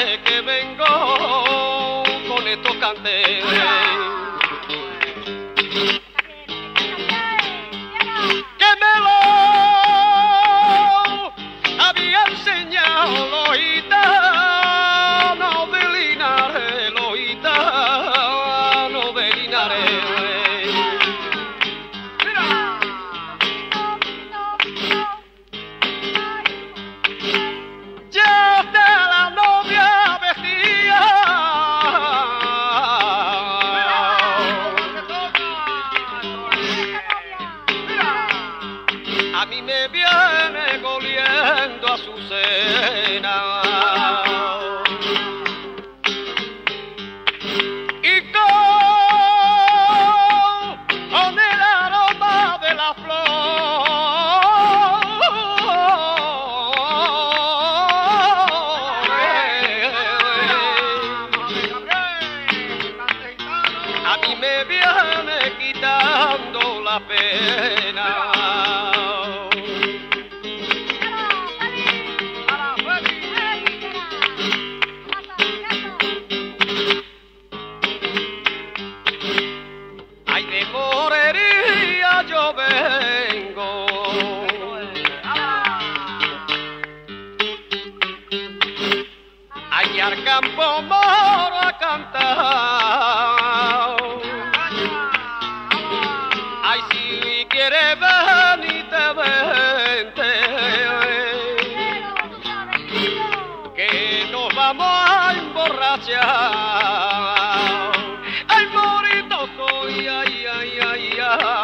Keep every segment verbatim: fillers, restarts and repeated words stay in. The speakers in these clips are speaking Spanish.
sé que vengo con estos canteres. Que me lo había enseñado los gitanos de Linares, los gitanos de Linares. Mira. A mí me viene goliendo Azucena y con el aroma de la flor. A mí me viene quitando la pena. Yo vengo allá al campo moro a cantar. Ay, si quieres ven y te vente, que nos vamos a emborrachar. Ay, morito soy, ay, ay, ay, ay.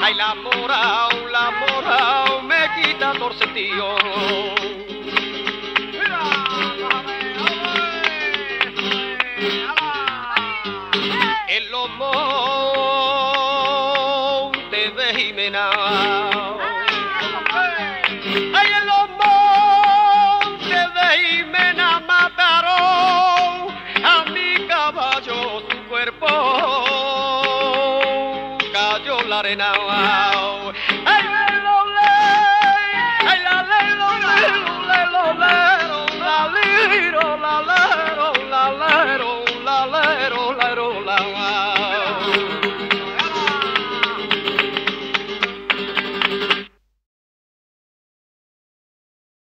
Ay, la mora, la mora, me quita torcetío. En los montes de Jimena, ay, en los montes de Jimena mataron a mi caballo, su cuerpo. Yo la arena.